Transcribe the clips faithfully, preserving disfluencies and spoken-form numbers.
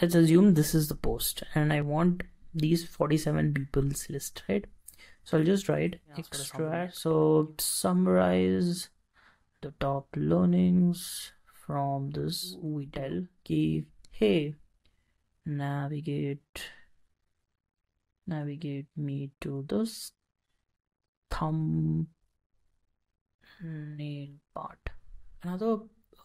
let's assume this is the post and I want these forty-seven people's list, right? So I'll just write yeah, extract. So summarize the top learnings from this. We tell key, hey, navigate, navigate me to this thumbnail part. Another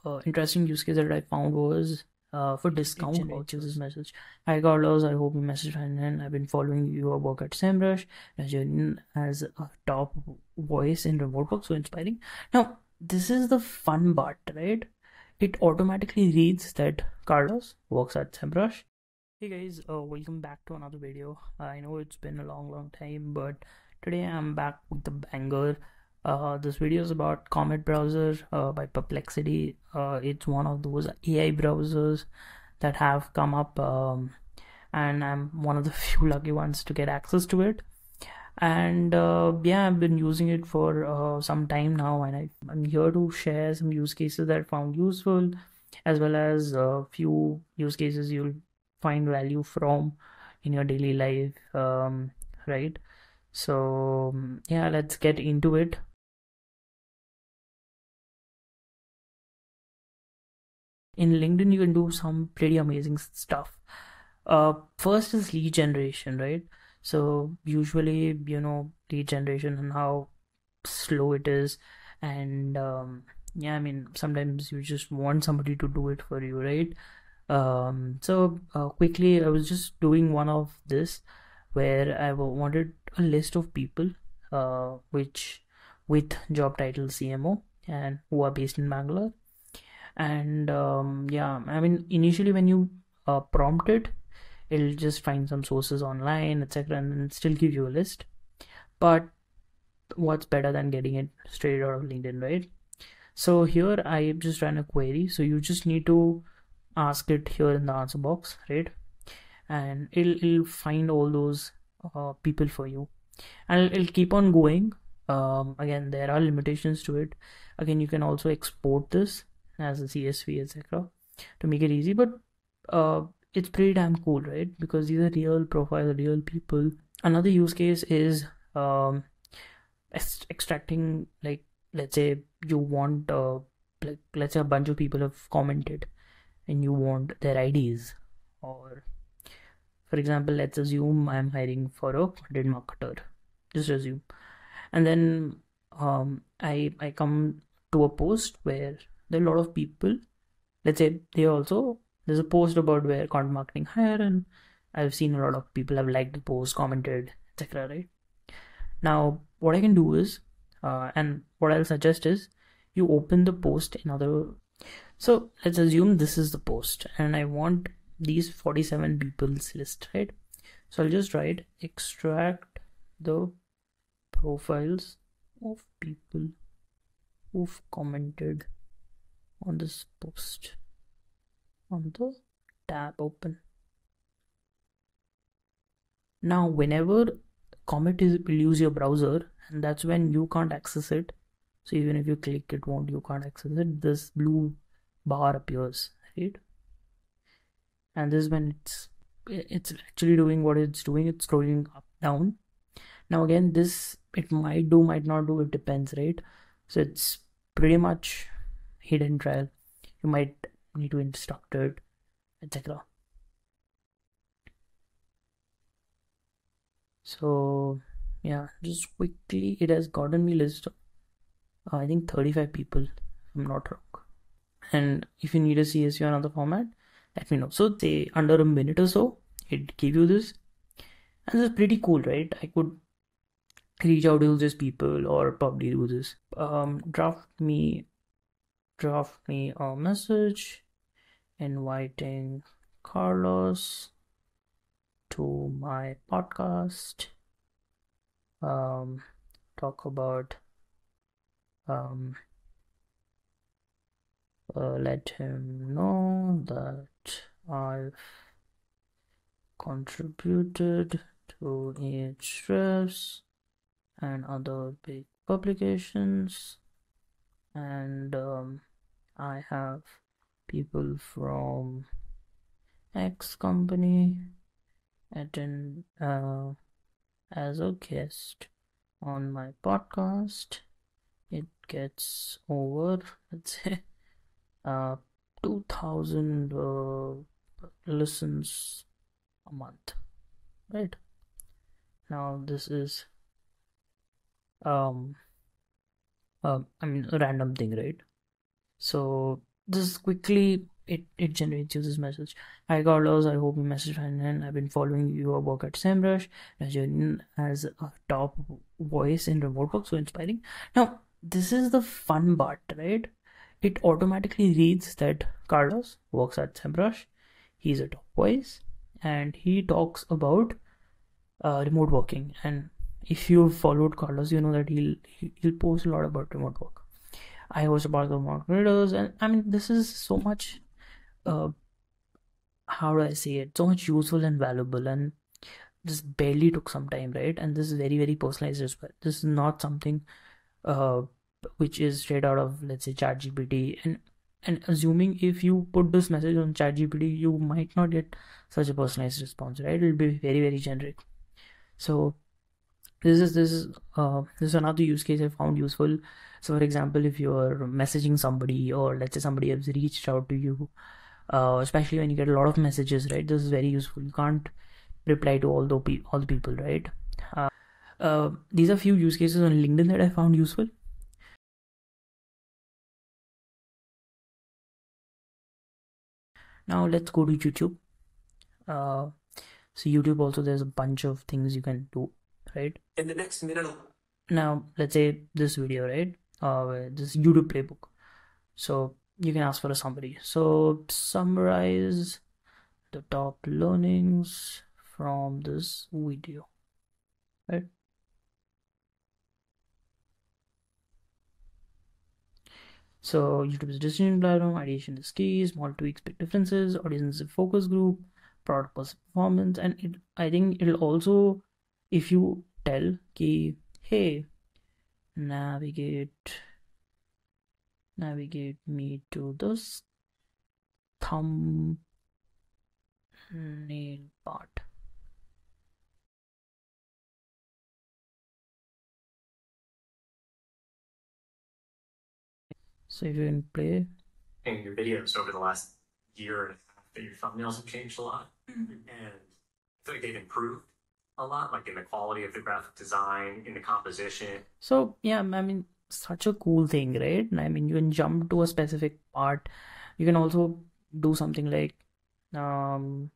uh, interesting use case that I found was uh, for discount vouchers. This message, hi Carlos, I hope you message and I've been following your work at SEMrush as a top voice in remote work, so inspiring. Now this is the fun part, right? It automatically reads that Carlos works at SEMrush. Hey guys, uh, welcome back to another video. I know it's been a long long time, but today I'm back with the banger. Uh, this video is about Comet Browser uh, by Perplexity. Uh, it's one of those A I browsers that have come up, um, and I'm one of the few lucky ones to get access to it. And uh, yeah, I've been using it for uh, some time now, and I, I'm here to share some use cases that I found useful, as well as a few use cases you'll find value from in your daily life, um, right? So yeah, let's get into it. In LinkedIn, you can do some pretty amazing stuff. Uh, first is lead generation, right? So usually, you know, lead generation and how slow it is. And um, yeah, I mean, sometimes you just want somebody to do it for you, right? Um, so uh, quickly, I was just doing one of this, where I wanted a list of people uh, which with job title C M O and who are based in Bangalore. And um, yeah, I mean, initially when you uh, prompt it, it'll just find some sources online, et cetera, and still give you a list. But what's better than getting it straight out of LinkedIn, right? So here I just ran a query. So you just need to ask it here in the answer box, right? And it'll, it'll find all those uh, people for you, and it'll, it'll keep on going. Um, again, there are limitations to it. Again, you can also export this as a C S V, et cetera, to make it easy. But uh, it's pretty damn cool, right? Because these are real profiles, real people. Another use case is um, extracting, like, let's say you want, uh, like, let's say a bunch of people have commented, and you want their I Ds. Or for example, let's assume I'm hiring for a content marketer, just assume. And then um, I, I come to a post where there are a lot of people, let's say they also, there's a post about where content marketing hire, and I've seen a lot of people have liked the post, commented, et cetera, right? Now, what I can do is, uh, and what I'll suggest is, you open the post in other, so let's assume this is the post and I want these forty-seven people's list, right? So I'll just write extract the profiles of people who've commented on this post on the tab open. Now whenever Comet is, will use your browser, and that's when you can't access it. So even if you click it, won't, you can't access it. This blue bar appears, right? And this is when it's it's actually doing what it's doing. It's scrolling up, down. Now again, this, it might do, might not do, it depends, right? So it's pretty much hit and trial. You might need to instruct it, et cetera. So yeah, just quickly, it has gotten me list of uh, I think thirty-five people, if I'm not wrong. And if you need a C S V or another format, let me know. So they, under a minute or so, it gave you this, and this is pretty cool, right? I could reach out to these people or probably do this. Um, draft me, draft me a message inviting Carlos to my podcast. Um, talk about, um, uh, let him know that I've contributed to Ahrefs and other big publications, and um, I have people from X company attend uh, as a guest on my podcast. It gets over, let's say, uh, two thousand uh, listens a month, right? Now this is, um, uh, I mean, a random thing, right? So this quickly, it, it generates you this message. Hi Carlos, I hope you message and I've been following your work at SEMrush as a top voice in remote work, so inspiring. Now, this is the fun part, right? It automatically reads that Carlos works at SEMrush, he's a top voice, and he talks about uh, remote working. And if you followed Carlos, you know that he'll he'll post a lot about remote work. I was about the Mark Rober, and I mean, this is so much, uh, how do I say it? So much useful and valuable, and this barely took some time, right? And this is very, very personalized as well. This is not something, uh. which is straight out of, let's say, ChatGPT, and and assuming if you put this message on ChatGPT, you might not get such a personalized response, right? It'll be very, very generic. So this is this is uh, this is another use case I found useful. So for example, if you're messaging somebody, or let's say somebody has reached out to you, uh, especially when you get a lot of messages, right? This is very useful. You can't reply to all the pe- all the people, right? Uh, uh, these are few use cases on LinkedIn that I found useful. Now let's go to YouTube. Uh, so YouTube also, there's a bunch of things you can do, right? In the next minute. Now let's say this video, right? Uh, this YouTube playbook. So you can ask for a summary. So summarize the top learnings from this video, right? So YouTube is a decision platform, ideation is key, small tweaks, big differences, audience and focus group, product performance, and it, I think it'll also, if you tell ki, hey, navigate, navigate me to this thumbnail part. So if you can play in your videos over the last year and a half, that your thumbnails have changed a lot, mm-hmm. and I feel like they've improved a lot, like in the quality of the graphic design, in the composition. So yeah, I mean, such a cool thing, right? I mean, you can jump to a specific part. You can also do something like, um,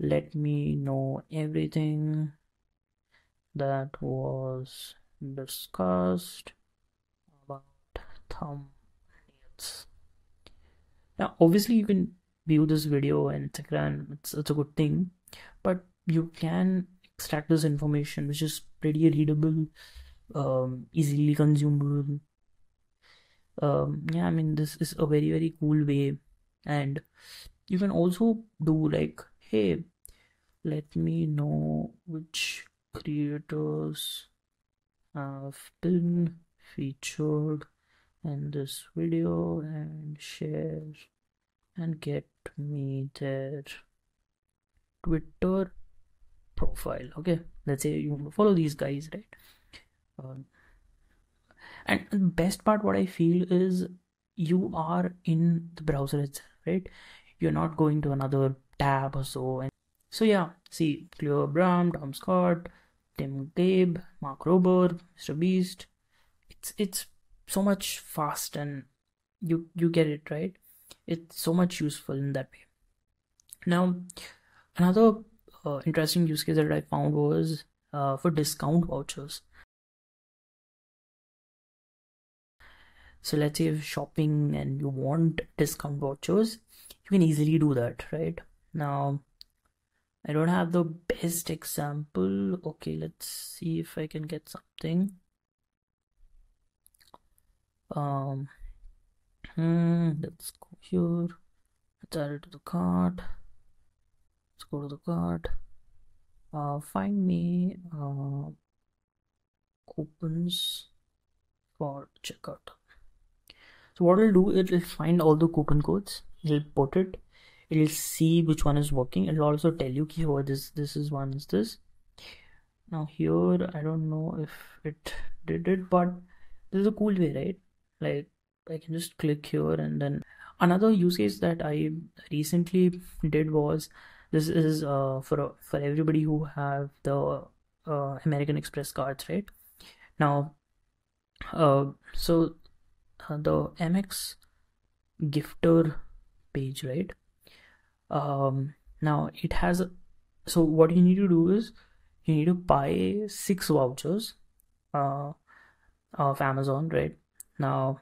let me know everything that was discussed about thumbnails. Now obviously you can view this video and Instagram, it's, it's a good thing, but you can extract this information, which is pretty readable, um, easily consumable. Um, yeah, I mean, this is a very, very cool way. And you can also do like, hey, let me know which creators have been featured in this video and share and get me their Twitter profile. Okay, let's say you want to follow these guys, right? Um, and the best part, what I feel, is you are in the browser itself, right? You're not going to another tab or so. And so yeah, see Cleo Abram, Tom Scott, Tim Gabe, Mark Rober, Mister Beast. It's it's so much fast, and you you get it, right? It's so much useful in that way. Now another uh, interesting use case that I found was uh, for discount vouchers. So let's say if shopping and you want discount vouchers, you can easily do that, right? Now I don't have the best example. Okay, let's see if I can get something. Um, hmm, let's go here. Let's add it to the cart. Let's go to the cart. Uh, find me uh, coupons for checkout. So what it'll do, it'll find all the coupon codes. It'll put it it'll see which one is working. It'll also tell you ki oh, this this is one is this. Now here I don't know if it did it, but this is a cool way, right? Like I can just click here. And then another use case that I recently did was, this is uh, for for everybody who have the uh, American Express cards, right? Now uh, so uh, the M X gifter page, right? Um, now it has, so what you need to do is you need to buy six vouchers uh, of Amazon, right? Now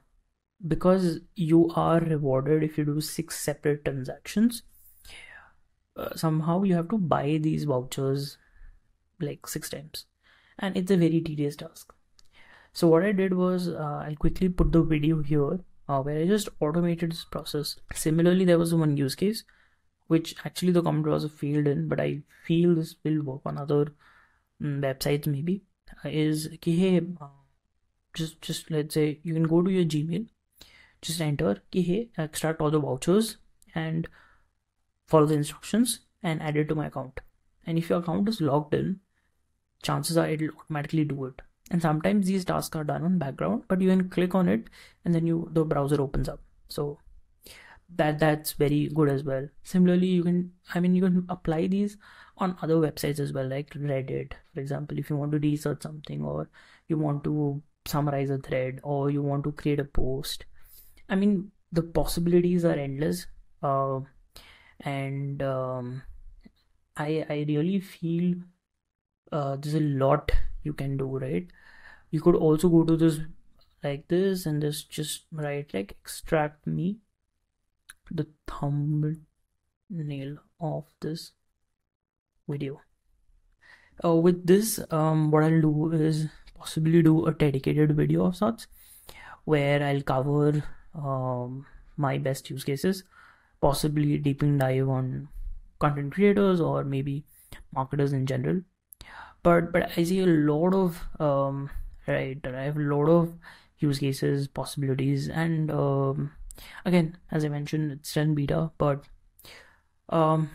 because you are rewarded if you do six separate transactions, uh, somehow you have to buy these vouchers like six times, and it's a very tedious task. So what I did was, uh, I quickly put the video here uh, where I just automated this process. Similarly, there was one use case which actually the Comet Browser failed in, but I feel this will work on other um, websites maybe, uh, is ki hey, uh, just just let's say you can go to your Gmail, just enter ki hey, extract all the vouchers and follow the instructions and add it to my account. And if your account is logged in, chances are it'll automatically do it. And sometimes these tasks are done on background, but you can click on it and then you the browser opens up. So that that's very good as well. Similarly, you can I mean you can apply these on other websites as well, like Reddit, for example. If you want to research something, or you want to summarize a thread, or you want to create a post, I mean the possibilities are endless. Uh, and um, I I really feel uh, there's a lot you can do, right? You could also go to this like this and this just write like extract me the thumbnail of this video. Uh, with this, um, what I'll do is possibly do a dedicated video of sorts where I'll cover um, my best use cases, possibly deep dive on content creators or maybe marketers in general. But but I see a lot of um, right. I have a lot of use cases, possibilities, and um, again, as I mentioned, it's still in beta, but um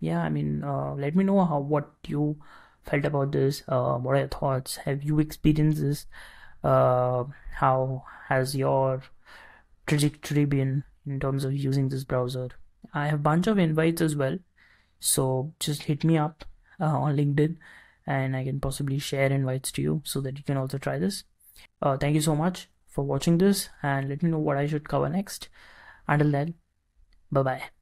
yeah I mean uh, let me know how what you felt about this. Uh, what are your thoughts? Have you experienced this? Uh, how has your trajectory been in terms of using this browser? I have a bunch of invites as well, so just hit me up uh, on LinkedIn and I can possibly share invites to you so that you can also try this. Uh, thank you so much for watching this, and let me know what I should cover next. Until then, bye bye.